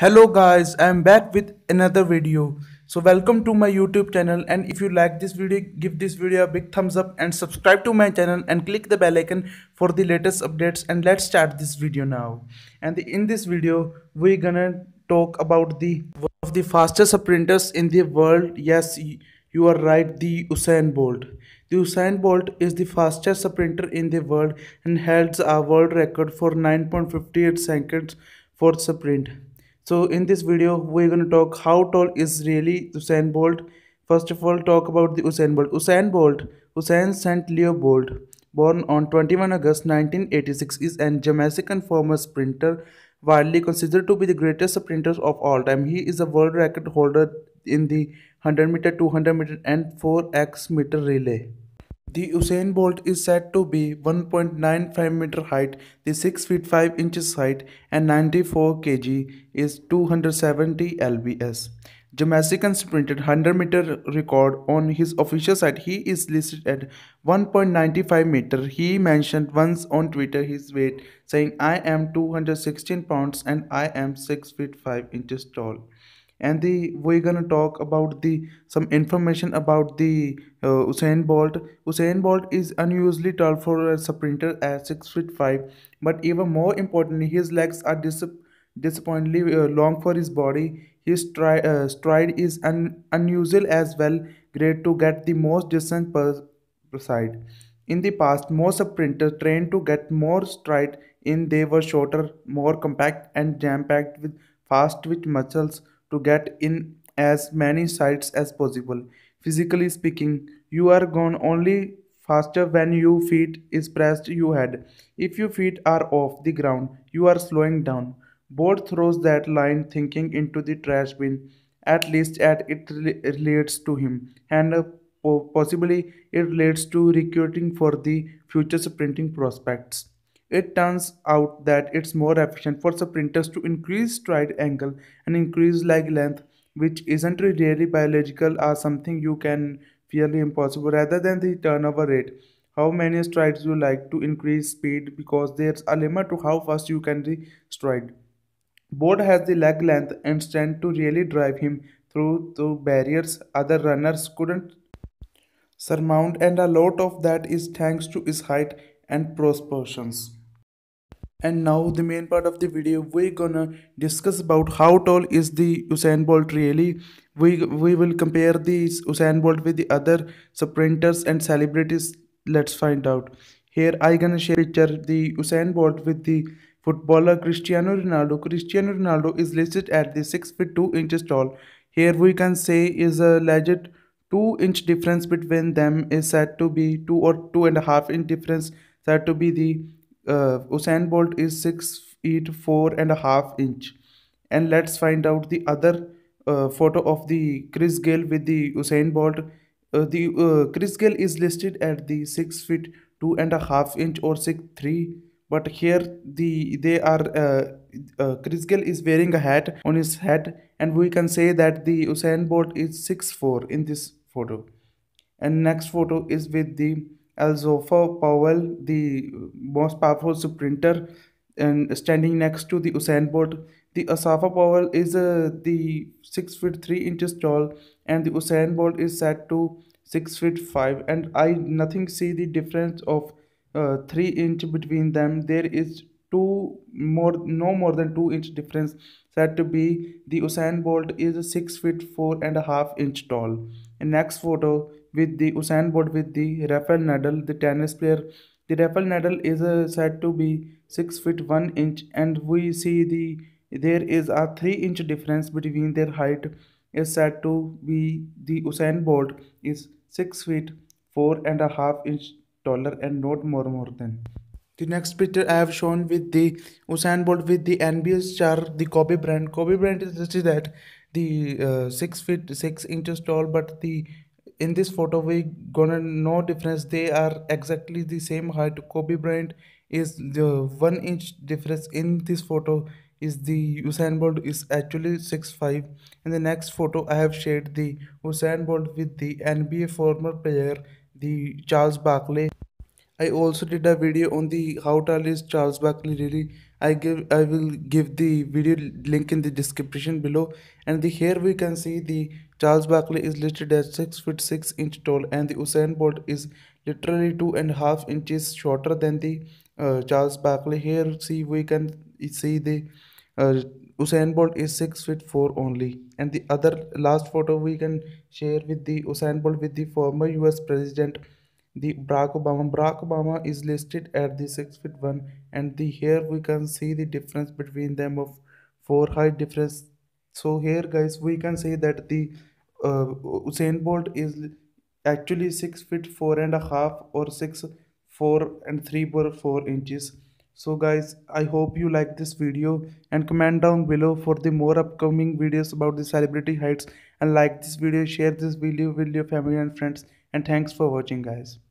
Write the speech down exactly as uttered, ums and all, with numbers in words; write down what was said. Hello guys, I am back with another video. So welcome to my YouTube channel, and if you like this video, give this video a big thumbs up and subscribe to my channel and click the bell icon for the latest updates. And let's start this video now. And in this video we're gonna talk about the one of the fastest sprinters in the world. Yes, you are right, the Usain Bolt. The Usain Bolt is the fastest sprinter in the world and holds a world record for nine point five eight seconds for sprint. So in this video we're going to talk how tall is really Usain Bolt. First of all, talk about the Usain Bolt. Usain Bolt, Usain Saint Leo Bolt, born on twenty-first of August nineteen eighty-six, is a Jamaican former sprinter, widely considered to be the greatest sprinter of all time. He is a world record holder in the one hundred meter, two hundred meter and four X meter relay. The Usain Bolt is said to be one point nine five meter height, the six feet five inches height, and ninety-four kilograms is two hundred seventy pounds. Jamaican sprinted one hundred meter record on his official site. He is listed at one point nine five meter. He mentioned once on Twitter his weight, saying, "I am two hundred sixteen pounds and I am six feet five inches tall." And the we're gonna talk about the some information about the uh, Usain Bolt. Usain Bolt is unusually tall for a sprinter at six feet five, but even more importantly, his legs are dis disappointingly uh, long for his body. His stri uh, stride is un unusual as well, great to get the most distance per, per side. In the past, most sprinters trained to get more stride in they were shorter, more compact, and jam-packed with fast twitch muscles to get in as many sides as possible. Physically speaking, you are gone only faster when your feet is pressed you head. If your feet are off the ground, you are slowing down. Bolt throws that line thinking into the trash bin, at least at it relates to him, and possibly it relates to recruiting for the future sprinting prospects. It turns out that it's more efficient for sprinters to increase stride angle and increase leg length, which isn't really biological or something you can fairly impossible, rather than the turnover rate. How many strides you like to increase speed, because there's a limit to how fast you can re stride. Bolt has the leg length and strength to really drive him through the barriers other runners couldn't surmount, and a lot of that is thanks to his height and proportions. And now the main part of the video, we're gonna discuss about how tall is the Usain Bolt really. We, we will compare the Usain Bolt with the other sprinters and celebrities. Let's find out. Here I'm gonna share picture the Usain Bolt with the footballer Cristiano Ronaldo. Cristiano Ronaldo is listed at the six feet two inches tall. Here we can say is a legit two inch difference between them is said to be two or two and a half inch difference said to be the Uh, Usain Bolt is six feet four and a half inch. And let's find out the other uh, photo of the Chris Gayle with the Usain Bolt. Uh, the uh, Chris Gayle is listed at the six feet two and a half inch or six three, but here the they are uh, uh, Chris Gayle is wearing a hat on his head, and we can say that the Usain Bolt is six four in this photo. And next photo is with the Asafa Powell, the most powerful sprinter, and standing next to the Usain Bolt. The Asafa Powell is uh, the six feet three inches tall, and the Usain Bolt is set to six feet five, and I nothing see the difference of uh, three inch between them. There is two more no more than two inch difference said to be the Usain Bolt is six feet four and a half inch tall. And next photo with the Usain Bolt with the Rafael Nadal, the tennis player. The Rafael Nadal is uh, said to be six feet one inch, and we see the there is a three inch difference between their height is said to be the Usain Bolt is six feet four and a half inch taller and not more more than. The next picture I have shown with the Usain Bolt with the N B A star, the Kobe Bryant. Kobe Bryant is listed at the uh, six feet six inches tall, but the in this photo we gonna no difference. They are exactly the same height. Kobe Bryant is the one inch difference in this photo is the Usain Bolt is actually six five. In the next photo I have shared the Usain Bolt with the N B A former player, the Charles Barkley. I also did a video on the how tall is Charles Barkley really. I give I will give the video link in the description below. And the, here we can see the Charles Barkley is listed as six foot six inch tall, and the Usain Bolt is literally two and a half inches shorter than the uh, Charles Barkley. Here see we can see the uh, Usain Bolt is six foot four only. And the other last photo we can share with the Usain Bolt with the former U S President the Barack Obama. Barack Obama is listed at the six foot one, and the here we can see the difference between them of four height difference. So here guys we can say that the uh, Usain Bolt is actually six feet four and a half or six four and three or four inches. So guys, I hope you like this video and comment down below for the more upcoming videos about the celebrity heights, and like this video, share this video with your family and friends, and thanks for watching guys.